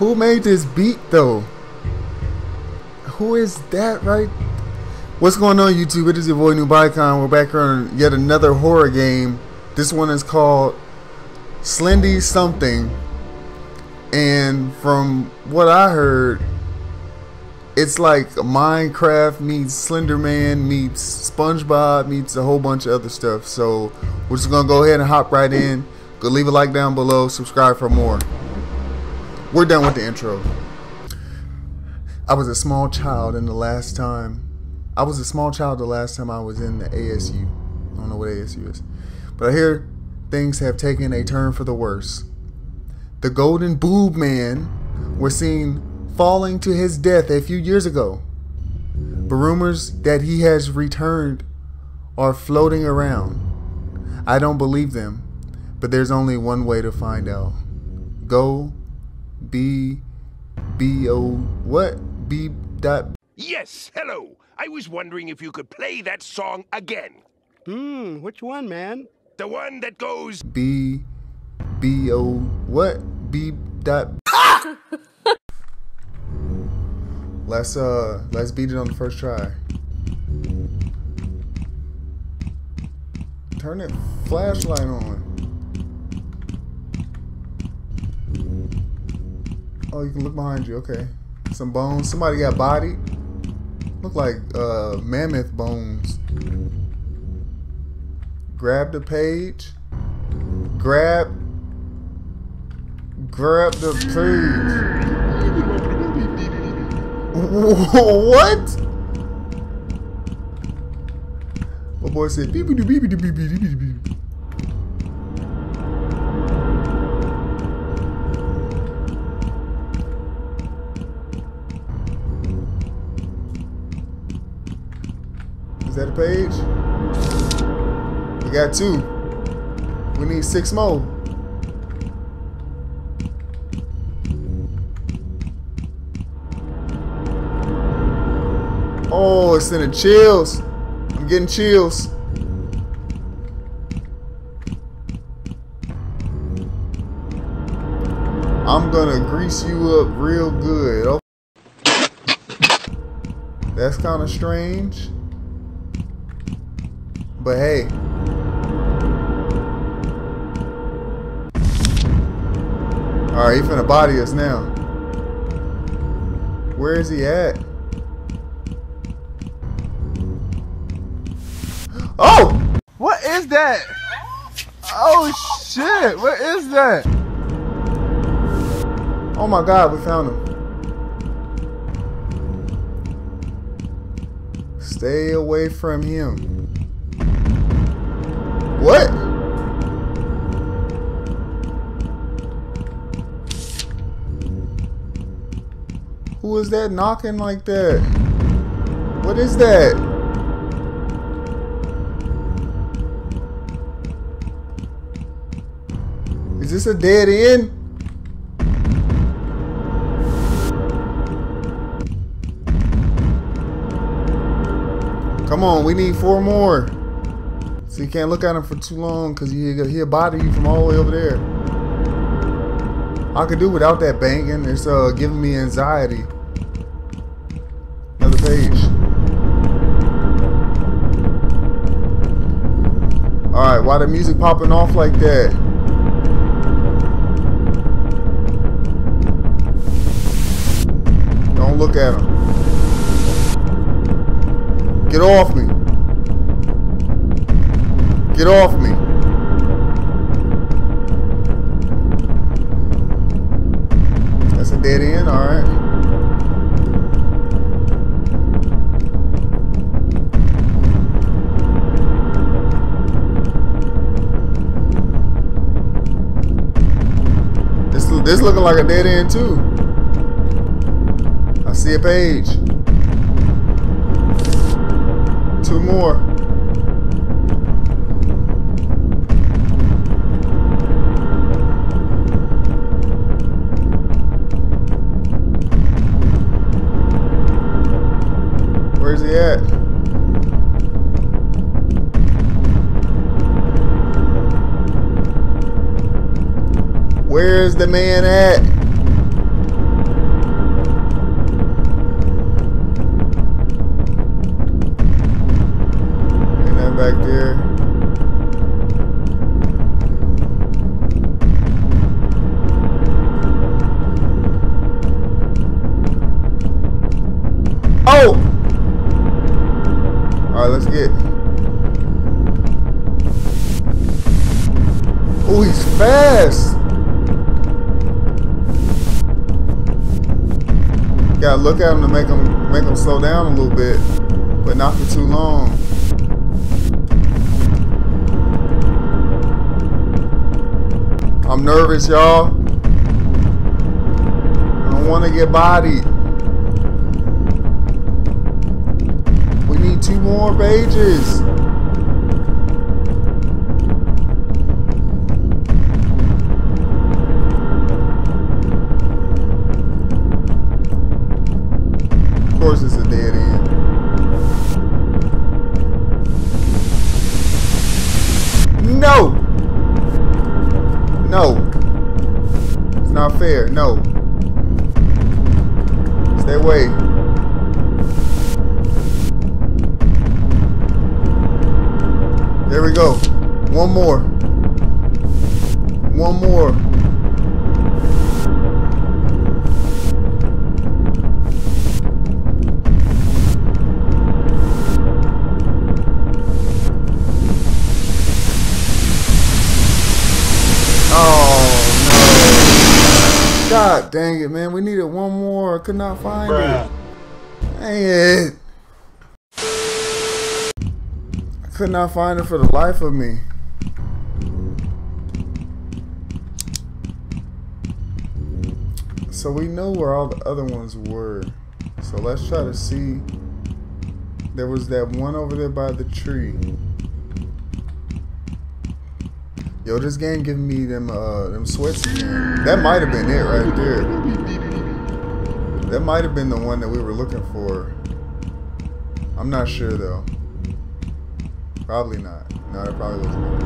Who made this beat though? Who is that, right? What's going on, YouTube? It is your boy NoobIcon. We're back on yet another horror game. This one is called Slendy Something. And from what I heard, it's like Minecraft meets Slenderman meets Spongebob meets a whole bunch of other stuff. So we're just gonna go ahead and hop right in. Go leave a like down below, subscribe for more. We're done with the intro. I was a small child the last time I was in the ASU. I don't know what ASU is, but I hear things have taken a turn for the worse. The Golden Boob Man was seen falling to his death a few years ago, but rumors that he has returned are floating around. I don't believe them, but there's only one way to find out. Go B. Yes, hello. I was wondering if you could play that song again. Which one, man? The one that goes B. Let's beat it on the first try. Turn that flashlight on. Oh, you can look behind you. Okay, some bones. Somebody got bodied. Look like mammoth bones. Grab the page. Grab the page. What? My boy said, "Beep beep beep beep beep beep beep." Is that a page? We got 2. We need 6 more. Oh, it's sending chills. I'm getting chills. I'm gonna grease you up real good. Oh. That's kind of strange. But hey. Alright, he finna body us now. Where is he at? Oh! What is that? Oh shit, what is that? Oh my god, we found him. Stay away from him. What? Who is that knocking like that? What is that? Is this a dead end? Come on, we need 4 more. So you can't look at him for too long because he'll body you from all the way over there. I could do without that banging. It's giving me anxiety. Another page. Alright, why the music popping off like that? Don't look at him. Get off me. Get off me. That's a dead end, alright. This looking like a dead end too. I see a page. 2 more. Where's he at? Where's the man at? let's get it. Oh, he's fast. Gotta look at him to make him slow down a little bit, but not for too long. I'm nervous, y'all. I don't want to get bodied. We need 2 more pages. Of course it's a dead end. No! No. It's not fair. No. Stay away. There we go. One more. One more. God dang it, man. We needed one more. I could not find it. Dang it. I could not find it for the life of me. So we know where all the other ones were. So let's try to see. There was that one over there by the tree. Yo, this game giving me them sweats again. That might have been it right there. That might have been the one that we were looking for. I'm not sure though. Probably not. No, that probably wasn't it.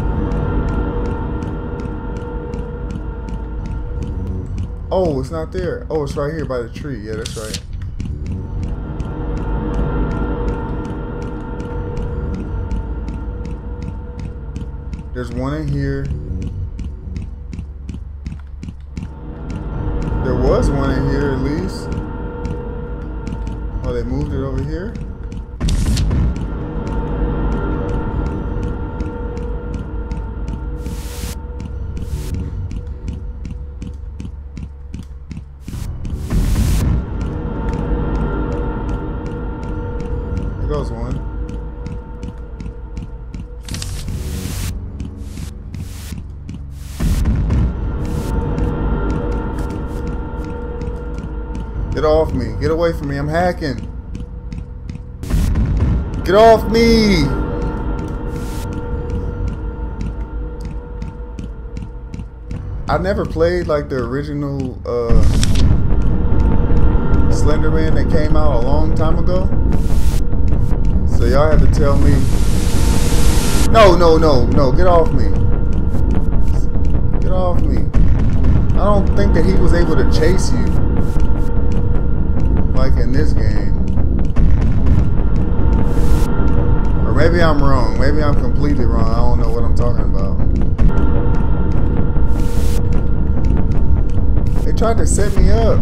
Oh, it's not there. Oh, it's right here by the tree. Yeah, that's right. There's one in here. There was one in here at least. Oh, they moved it over here? There goes one. Get off me. Get away from me. I'm hacking. Get off me. I never played like the original Slenderman that came out a long time ago. So y'all have to tell me. No, no, no, no. Get off me. Get off me. I don't think that he was able to chase you. Like in this game. Or maybe I'm wrong. Maybe I'm completely wrong. I don't know what I'm talking about. They tried to set me up.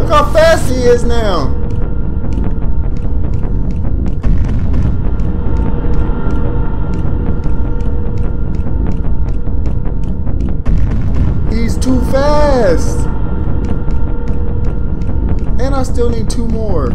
Look how fast he is now. Too fast, and I still need 2 more.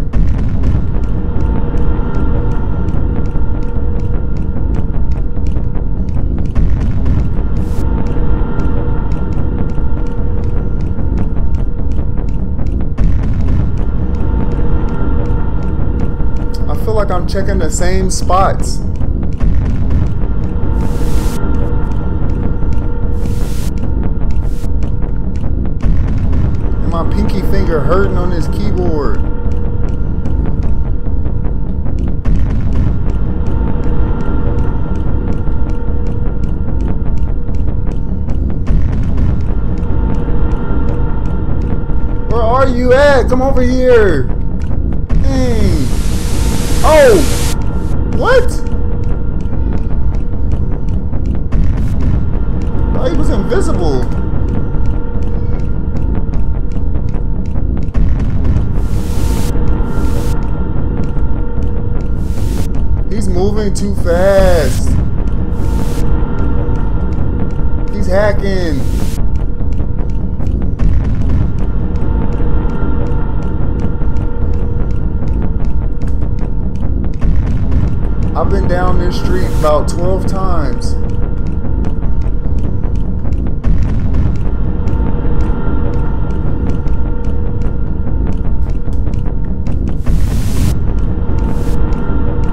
I feel like I'm checking the same spots. My pinky finger hurting on this keyboard. Where are you at? Come over here. Hey. Oh! What? Oh, he was invisible. He's moving too fast. He's hacking. I've been down this street about 12 times.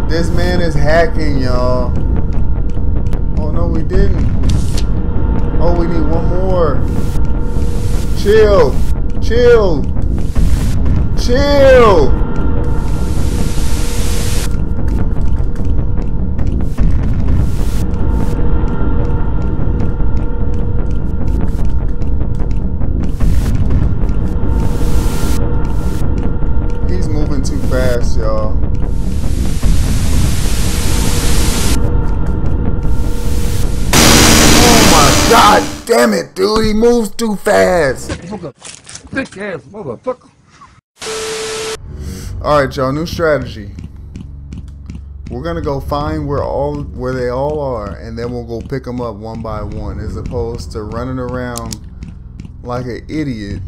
This man is hacking, y'all. Oh no, we didn't. Oh, we need one more. Chill, chill, chill. Damn it, dude, he moves too fast. Thick ass motherfucker. Alright, y'all, new strategy. We're gonna go find where they all are, and then we'll go pick them up one by one, as opposed to running around like an idiot,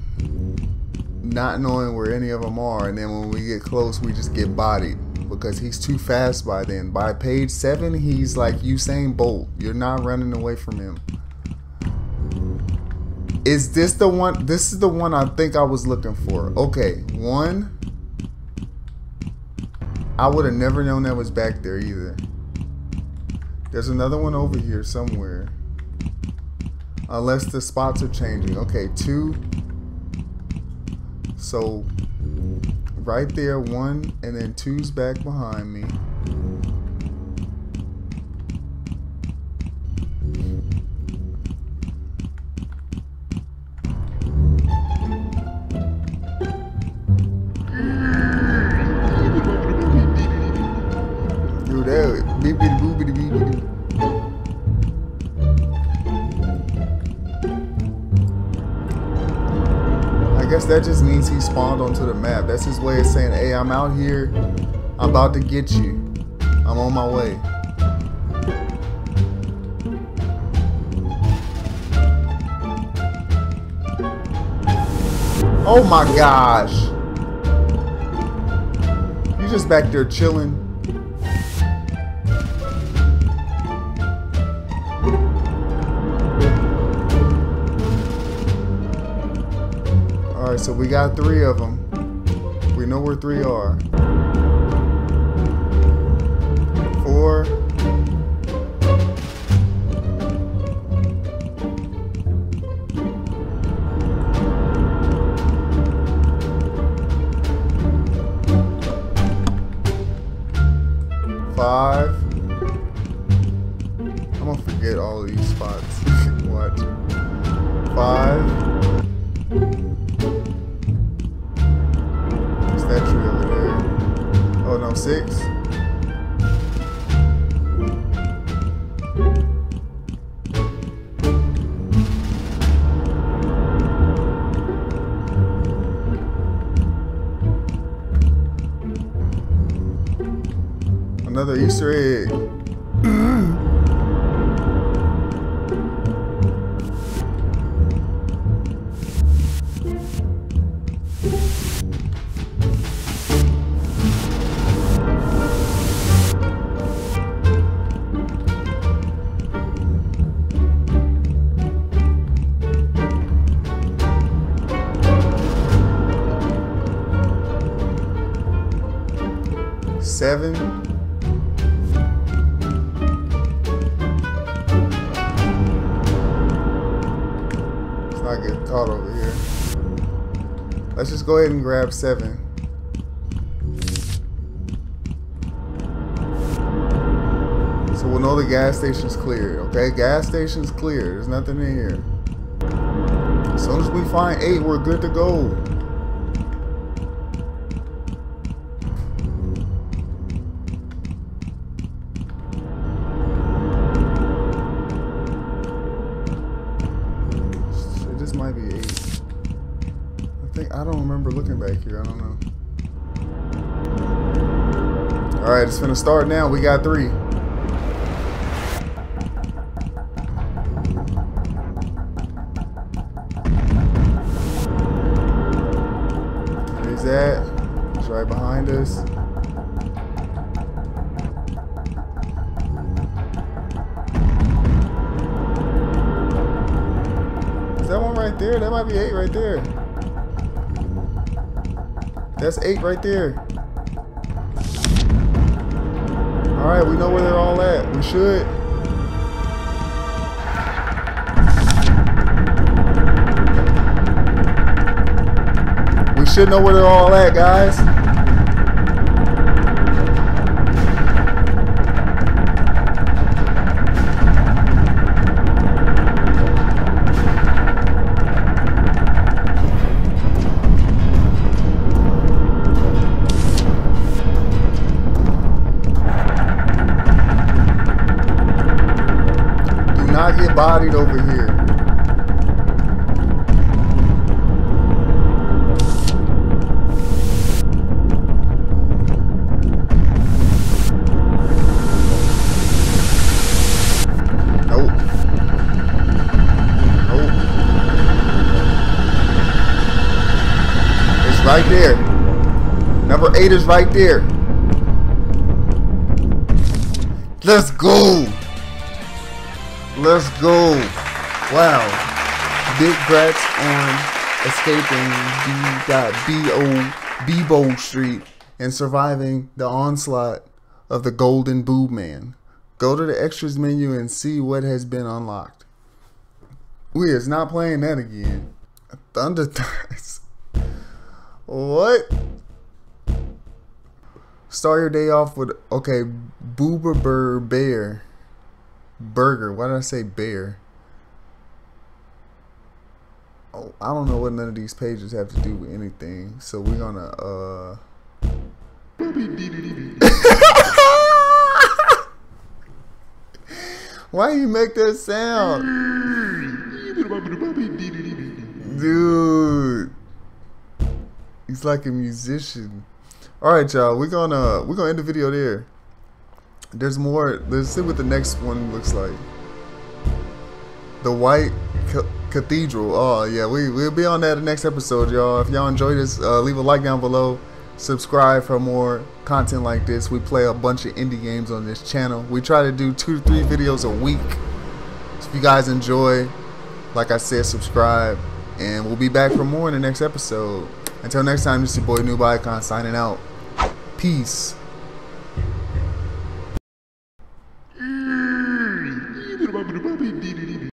not knowing where any of them are, and then when we get close, we just get bodied. Because he's too fast by then. By page 7, he's like Usain Bolt. You're not running away from him. Is this the one? This is the one I think I was looking for. Okay, one. I would have never known that was back there either. There's another one over here somewhere. Unless the spots are changing. Okay, two. So, right there, one, and then two's back behind me. That just means he spawned onto the map. That's his way of saying, hey, I'm out here. I'm about to get you. I'm on my way. Oh my gosh. You just back there chilling. So we got 3 of them. We know where 3 are. 4. Another Easter egg. Seven. Caught over here. Let's just go ahead and grab 7. So we'll know the gas station's cleared, okay? Gas station's clear. There's nothing in here. As soon as we find 8, we're good to go. think I don't remember looking back here. I don't know. All right, it's gonna start now. We got three. There's that. It's right behind us. There, that might be 8 right there. That's 8 right there. All right, we know where they're all at. We should. We should know where they're all at, guys. Bodied over here. Nope. Nope. It's right there. Number 8 is right there. Let's go. Let's go. Wow. Big grats on escaping Bebo Street and surviving the onslaught of the Golden Boob Man. Go to the extras menu and see what has been unlocked. We is not playing that again. Thunder Thighs. What? Start your day off with, okay, Boober Bear. Burger. Why did I say bear? Oh, I don't know what none of these pages have to do with anything. So we're gonna Why you make that sound? Dude. He's like a musician. Alright y'all, we're gonna end the video there. There's more. Let's see what the next one looks like. The White Cathedral. Oh yeah, we'll be on that the next episode, y'all. If y'all enjoyed this, leave a like down below. Subscribe for more content like this. We play a bunch of indie games on this channel. We try to do 2 to 3 videos a week. If you guys enjoy, like I said, subscribe, and we'll be back for more in the next episode. Until next time, this is your boy NoobIcon signing out. Peace.